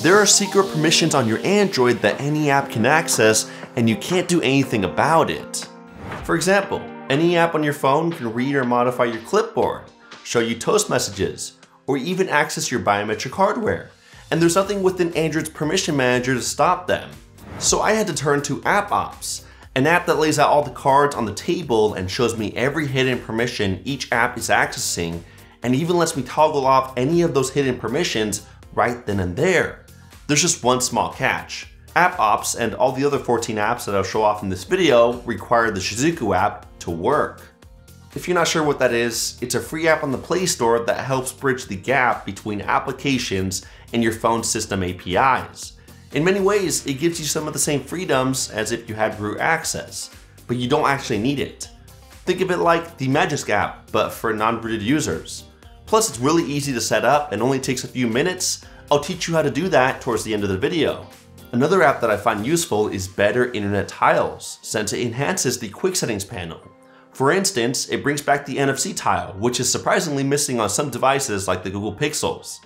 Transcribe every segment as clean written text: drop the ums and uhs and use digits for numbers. There are secret permissions on your Android that any app can access, and you can't do anything about it. For example, any app on your phone can read or modify your clipboard, show you toast messages, or even access your biometric hardware. And there's nothing within Android's permission manager to stop them. So I had to turn to App Ops, an app that lays out all the cards on the table and shows me every hidden permission each app is accessing, and even lets me toggle off any of those hidden permissions right then and there. There's just one small catch. App Ops and all the other 14 apps that I'll show off in this video require the Shizuku app to work. If you're not sure what that is, it's a free app on the Play Store that helps bridge the gap between applications and your phone's system APIs. In many ways, it gives you some of the same freedoms as if you had root access, but you don't actually need it. Think of it like the Magisk app, but for non-rooted users. Plus, it's really easy to set up and only takes a few minutes. I'll teach you how to do that towards the end of the video. Another app that I find useful is Better Internet Tiles, since it enhances the quick settings panel. For instance, it brings back the NFC tile, which is surprisingly missing on some devices like the Google Pixels.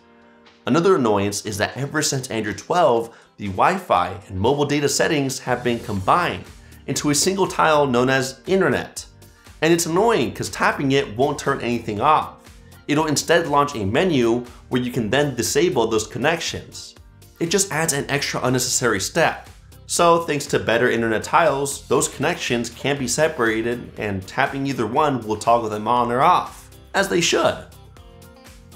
Another annoyance is that ever since Android 12, the Wi-Fi and mobile data settings have been combined into a single tile known as Internet. And it's annoying because tapping it won't turn anything off. It'll instead launch a menu where you can then disable those connections. It just adds an extra unnecessary step. So thanks to Better Internet Tiles, those connections can be separated, and tapping either one will toggle them on or off, as they should.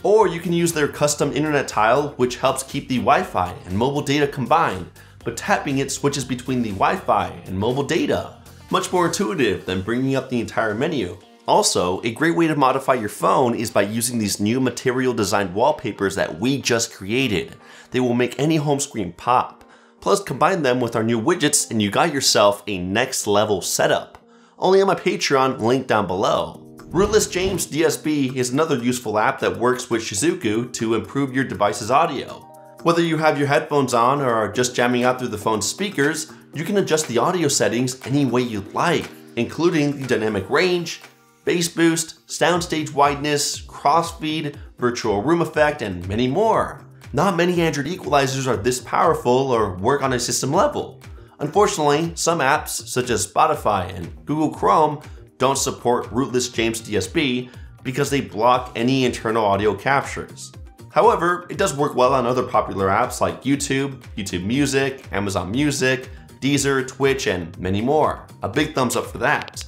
Or you can use their custom internet tile, which helps keep the Wi-Fi and mobile data combined, but tapping it switches between the Wi-Fi and mobile data. Much more intuitive than bringing up the entire menu. Also, a great way to modify your phone is by using these new Material designed wallpapers that we just created. They will make any home screen pop. Plus, combine them with our new widgets and you got yourself a next level setup. Only on my Patreon, link down below. RootlessJamesDSP is another useful app that works with Shizuku to improve your device's audio. Whether you have your headphones on or are just jamming out through the phone's speakers, you can adjust the audio settings any way you like, including the dynamic range, bass boost, soundstage wideness, crossfeed, virtual room effect, and many more. Not many Android equalizers are this powerful or work on a system level. Unfortunately, some apps such as Spotify and Google Chrome don't support RootlessJamesDSP because they block any internal audio captures. However, it does work well on other popular apps like YouTube, YouTube Music, Amazon Music, Deezer, Twitch, and many more. A big thumbs up for that.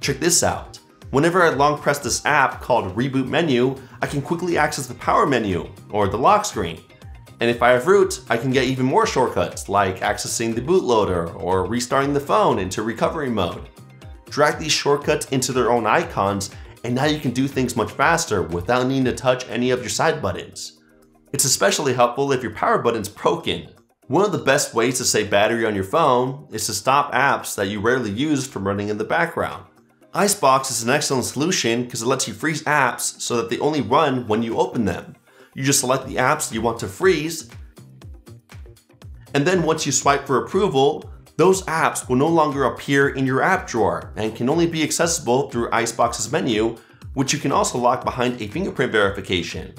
Check this out. Whenever I long press this app called Reboot Menu, I can quickly access the power menu or the lock screen. And if I have root, I can get even more shortcuts like accessing the bootloader or restarting the phone into recovery mode. Drag these shortcuts into their own icons, and now you can do things much faster without needing to touch any of your side buttons. It's especially helpful if your power button's broken. One of the best ways to save battery on your phone is to stop apps that you rarely use from running in the background. Icebox is an excellent solution because it lets you freeze apps so that they only run when you open them. You just select the apps you want to freeze, and then once you swipe for approval, those apps will no longer appear in your app drawer and can only be accessible through Icebox's menu, which you can also lock behind a fingerprint verification.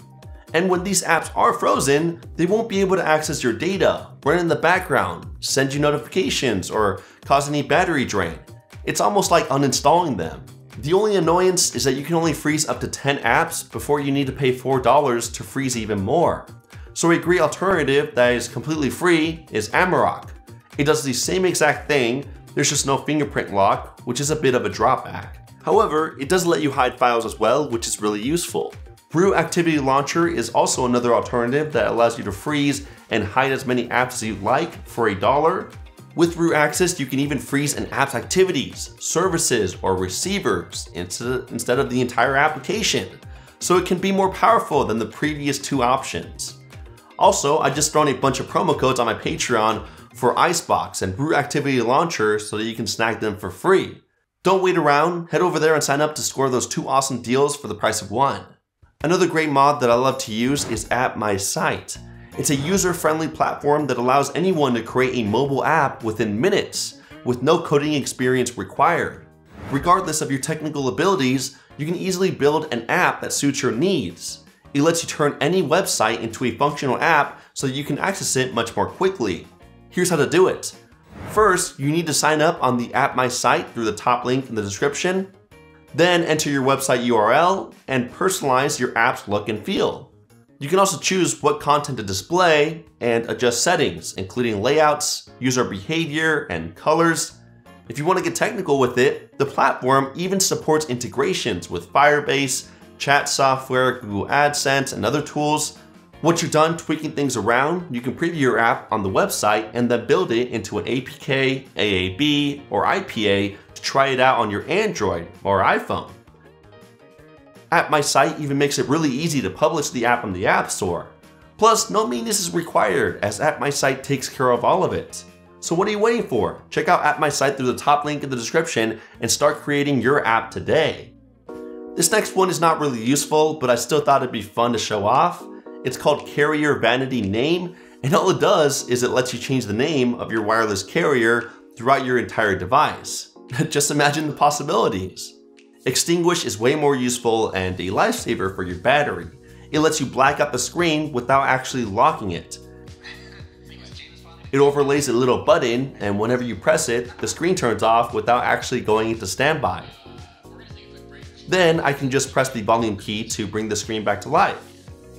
And when these apps are frozen, they won't be able to access your data, run in the background, send you notifications, or cause any battery drain. It's almost like uninstalling them. The only annoyance is that you can only freeze up to 10 apps before you need to pay $4 to freeze even more. So a great alternative that is completely free is Amarok. It does the same exact thing, there's just no fingerprint lock, which is a bit of a drawback. However, it does let you hide files as well, which is really useful. Root Activity Launcher is also another alternative that allows you to freeze and hide as many apps as you like for $1. With Root Access, you can even freeze an app's activities, services, or receivers instead of the entire application, so it can be more powerful than the previous two options. Also, I just thrown a bunch of promo codes on my Patreon for Icebox and Root Activity Launcher so that you can snag them for free. Don't wait around, head over there and sign up to score those two awesome deals for the price of one. Another great mod that I love to use is AppMySite. It's a user-friendly platform that allows anyone to create a mobile app within minutes with no coding experience required. Regardless of your technical abilities, you can easily build an app that suits your needs. it lets you turn any website into a functional app so that you can access it much more quickly. Here's how to do it. First, you need to sign up on the AppMySite through the top link in the description. Then enter your website URL and personalize your app's look and feel. You can also choose what content to display and adjust settings, including layouts, user behavior, and colors. If you want to get technical with it, the platform even supports integrations with Firebase, chat software, Google AdSense, and other tools. Once you're done tweaking things around, you can preview your app on the website and then build it into an APK, AAB, or IPA to try it out on your Android or iPhone. AppMySite even makes it really easy to publish the app on the App Store. Plus, no maintenance is required as AppMySite takes care of all of it. So what are you waiting for? Check out AppMySite through the top link in the description and start creating your app today. This next one is not really useful, but I still thought it'd be fun to show off. It's called Carrier Vanity Name, and all it does is it lets you change the name of your wireless carrier throughout your entire device. Just imagine the possibilities. Extinguish is way more useful and a lifesaver for your battery. It lets you black out the screen without actually locking it. It overlays a little button, and whenever you press it, the screen turns off without actually going into standby. Then I can just press the volume key to bring the screen back to life.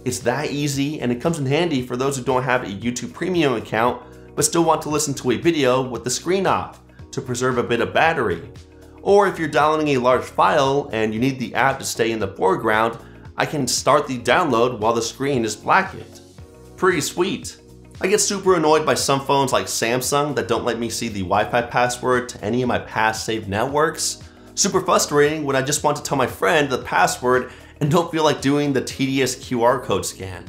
It's that easy, and it comes in handy for those who don't have a YouTube Premium account but still want to listen to a video with the screen off to preserve a bit of battery. Or if you're downloading a large file and you need the app to stay in the foreground, I can start the download while the screen is blackened. Pretty sweet. I get super annoyed by some phones like Samsung that don't let me see the Wi-Fi password to any of my past saved networks. Super frustrating when I just want to tell my friend the password and don't feel like doing the tedious QR code scan.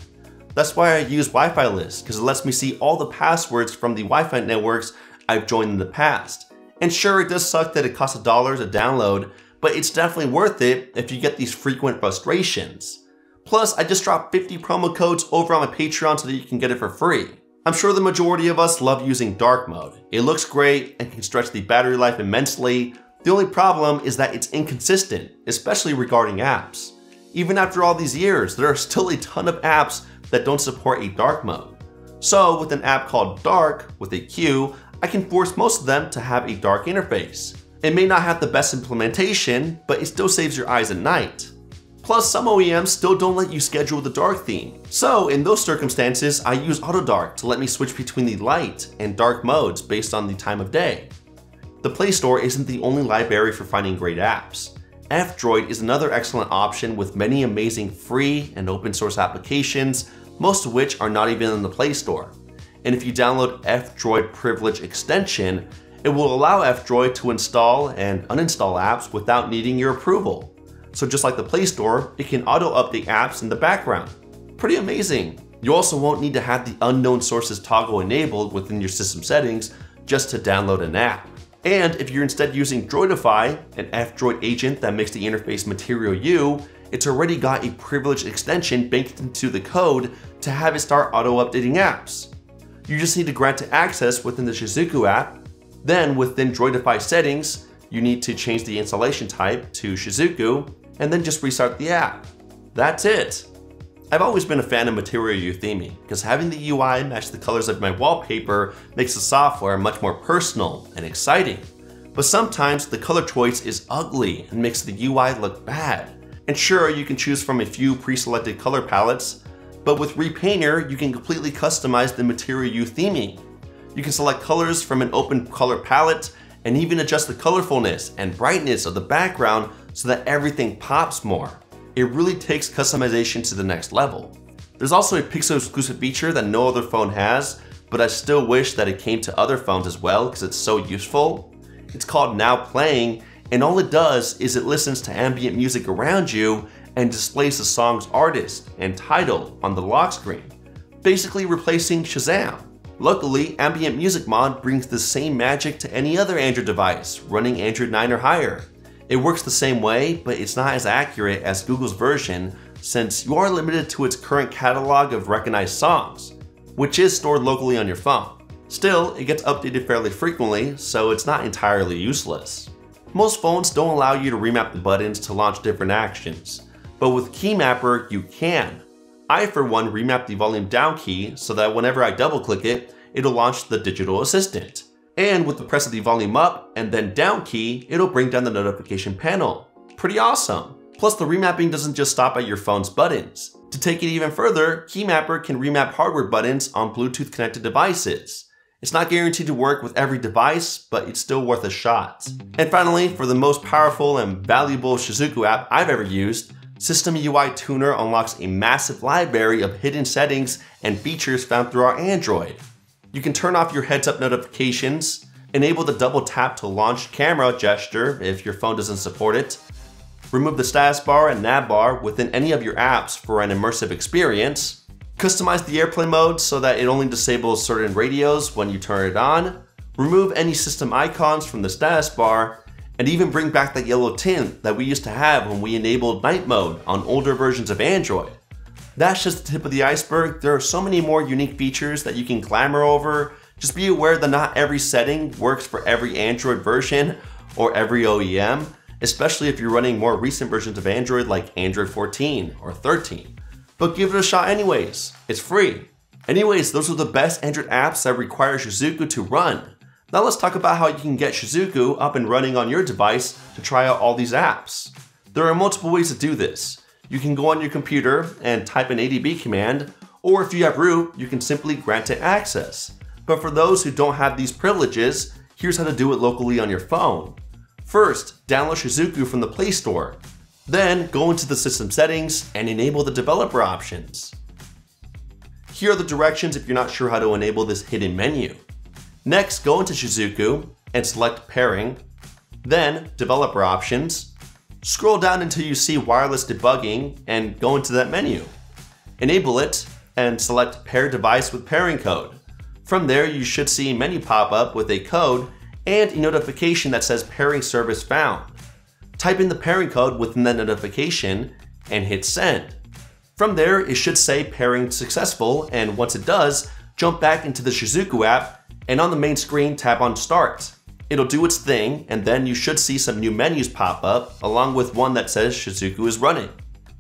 That's why I use Wi-Fi List, because it lets me see all the passwords from the Wi-Fi networks I've joined in the past. And sure, it does suck that it costs $1 to download, but it's definitely worth it if you get these frequent frustrations. Plus, I just dropped 50 promo codes over on my Patreon so that you can get it for free. I'm sure the majority of us love using dark mode. It looks great and can stretch the battery life immensely. The only problem is that it's inconsistent, especially regarding apps. Even after all these years, there are still a ton of apps that don't support a dark mode. So with an app called DarQ with a Q, I can force most of them to have a dark interface. It may not have the best implementation, but it still saves your eyes at night. Plus, some OEMs still don't let you schedule the dark theme. So in those circumstances, I use AutoDark to let me switch between the light and dark modes based on the time of day. The Play Store isn't the only library for finding great apps. F-Droid is another excellent option with many amazing free and open source applications, most of which are not even in the Play Store. And if you download F-Droid Privilege Extension, it will allow F-Droid to install and uninstall apps without needing your approval. So just like the Play Store, it can auto-update apps in the background. Pretty amazing. You also won't need to have the unknown sources toggle enabled within your system settings just to download an app. And if you're instead using Droidify, an F-Droid agent that makes the interface Material You, it's already got a privilege extension baked into the code to have it start auto-updating apps. You just need to grant it access within the Shizuku app. Then within Droidify settings, you need to change the installation type to Shizuku and then just restart the app. That's it. I've always been a fan of Material You theming because having the UI match the colors of my wallpaper makes the software much more personal and exciting. But sometimes the color choice is ugly and makes the UI look bad. And sure, you can choose from a few pre-selected color palettes, but with Repainter, you can completely customize the Material You theming. You can select colors from an open color palette and even adjust the colorfulness and brightness of the background so that everything pops more. It really takes customization to the next level. There's also a Pixel exclusive feature that no other phone has, but I still wish that it came to other phones as well because it's so useful. It's called Now Playing, and all it does is it listens to ambient music around you and displays the song's artist and title on the lock screen, basically replacing Shazam. Luckily, Ambient Music Mod brings the same magic to any other Android device running Android 9 or higher. It works the same way, but it's not as accurate as Google's version since you are limited to its current catalog of recognized songs, which is stored locally on your phone. Still, it gets updated fairly frequently, so it's not entirely useless. Most phones don't allow you to remap the buttons to launch different actions, but with Keymapper, you can. I, for one, remap the volume down key so that whenever I double click it, it'll launch the digital assistant. And with the press of the volume up and then down key, it'll bring down the notification panel. Pretty awesome. Plus, the remapping doesn't just stop at your phone's buttons. To take it even further, Keymapper can remap hardware buttons on Bluetooth connected devices. It's not guaranteed to work with every device, but it's still worth a shot. And finally, for the most powerful and valuable Shizuku app I've ever used, System UI Tuner unlocks a massive library of hidden settings and features found throughout Android. You can turn off your heads-up notifications, enable the double tap to launch camera gesture if your phone doesn't support it, remove the status bar and nav bar within any of your apps for an immersive experience, customize the airplane mode so that it only disables certain radios when you turn it on, remove any system icons from the status bar, and even bring back that yellow tint that we used to have when we enabled night mode on older versions of Android. That's just the tip of the iceberg. There are so many more unique features that you can glamour over. Just be aware that not every setting works for every Android version or every OEM, especially if you're running more recent versions of Android like Android 14 or 13. But give it a shot anyways, it's free. Anyways, those are the best Android apps that require Shizuku to run. Now let's talk about how you can get Shizuku up and running on your device to try out all these apps. There are multiple ways to do this. You can go on your computer and type an ADB command, or if you have Root, you can simply grant it access. But for those who don't have these privileges, here's how to do it locally on your phone. First, download Shizuku from the Play Store. Then, go into the system settings and enable the developer options. Here are the directions if you're not sure how to enable this hidden menu. Next, go into Shizuku and select Pairing, then Developer Options. Scroll down until you see Wireless Debugging and go into that menu. Enable it and select Pair Device with Pairing Code. From there, you should see a menu pop up with a code and a notification that says pairing service found. Type in the pairing code within that notification and hit send. From there, it should say pairing successful, and once it does, jump back into the Shizuku app and on the main screen, tap on start. It'll do its thing, and then you should see some new menus pop up along with one that says Shizuku is running.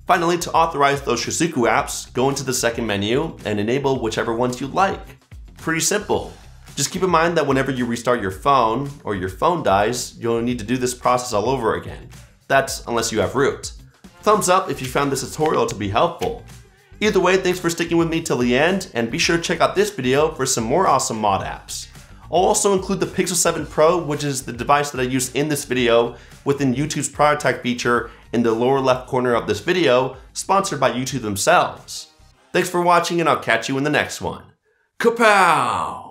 Finally, to authorize those Shizuku apps, go into the second menu and enable whichever ones you'd like. Pretty simple. Just keep in mind that whenever you restart your phone or your phone dies, you'll need to do this process all over again. That's unless you have Root. Thumbs up if you found this tutorial to be helpful. Either way, thanks for sticking with me till the end, and be sure to check out this video for some more awesome mod apps. I'll also include the Pixel 7 Pro, which is the device that I used in this video, within YouTube's Product Tag feature in the lower left corner of this video, sponsored by YouTube themselves. Thanks for watching, and I'll catch you in the next one. Kapow!